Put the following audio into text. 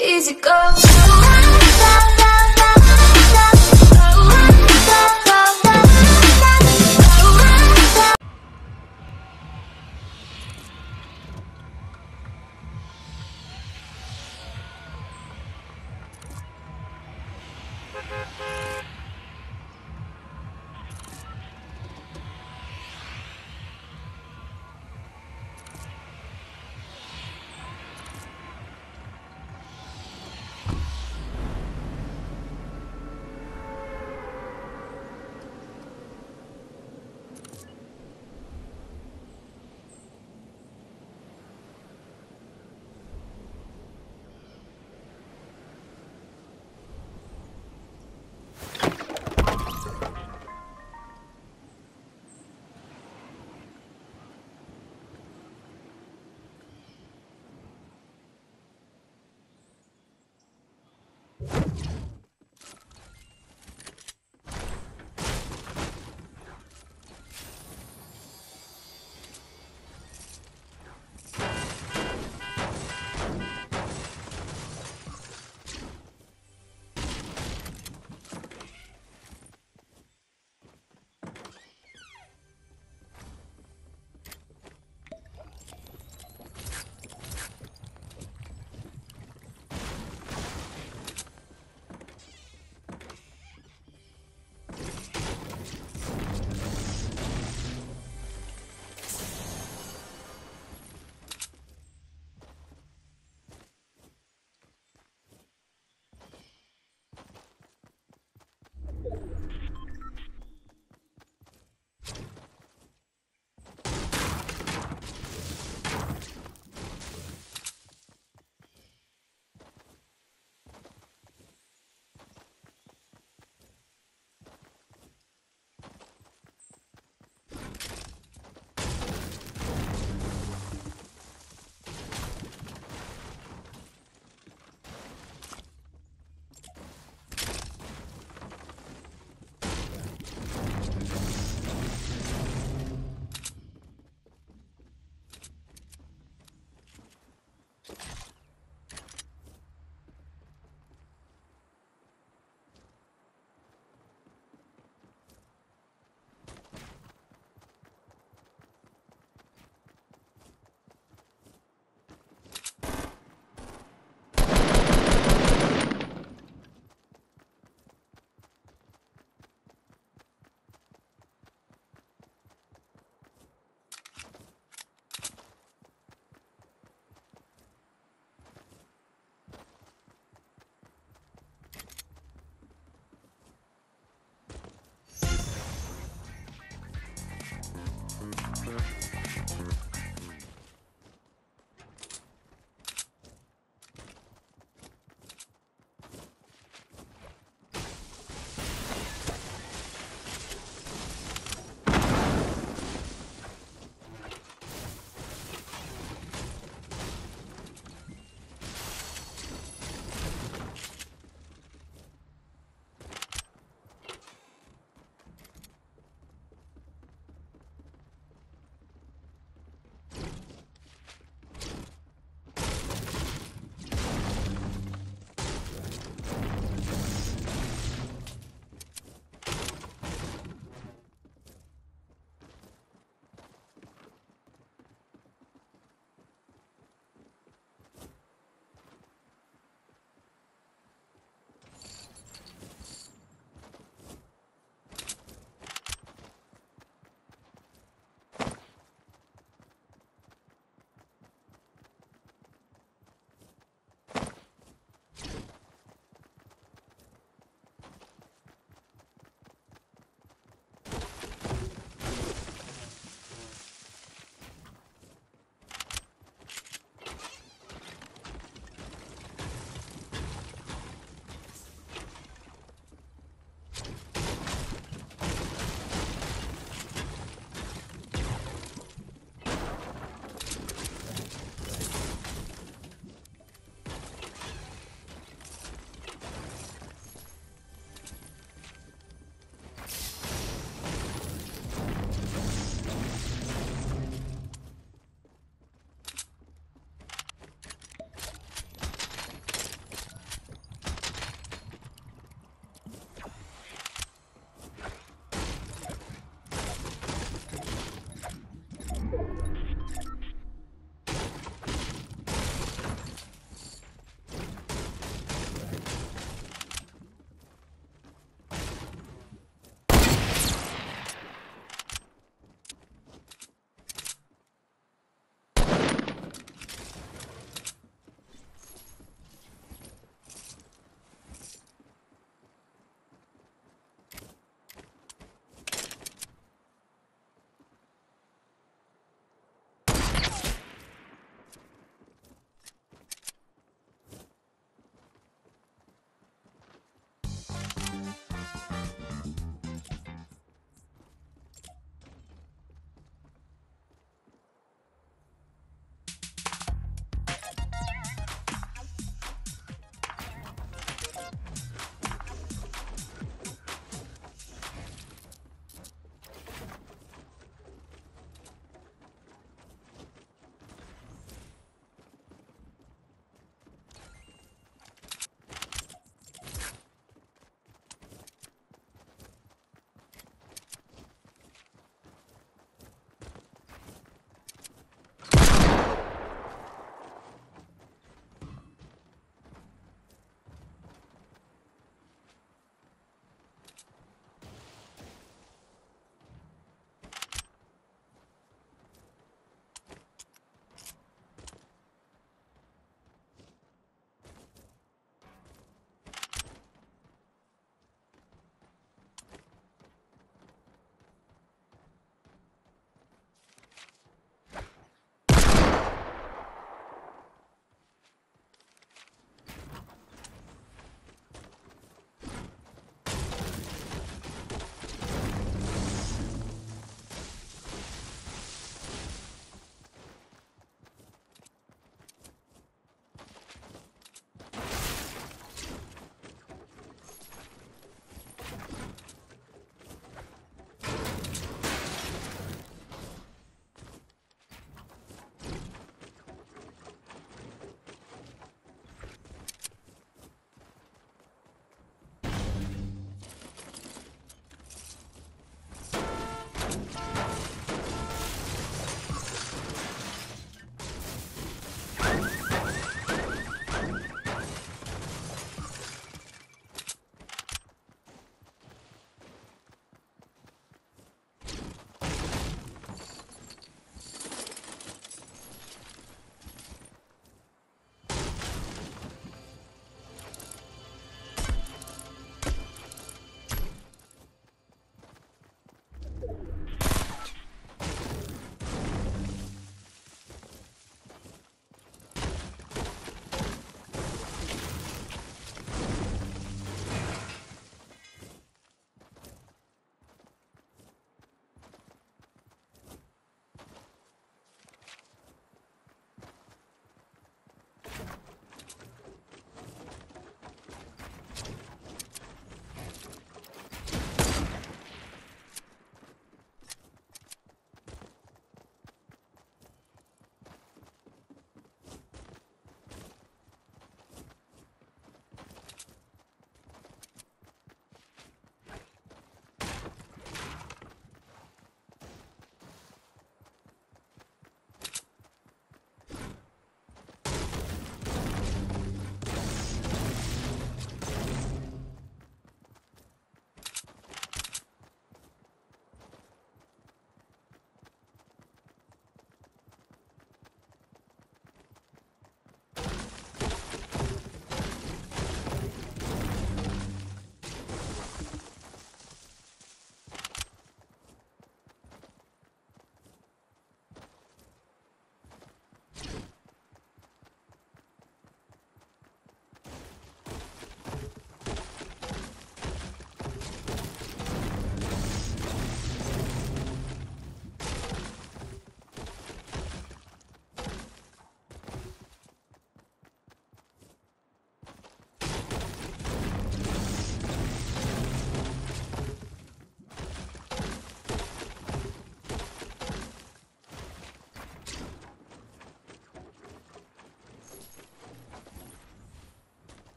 easy go.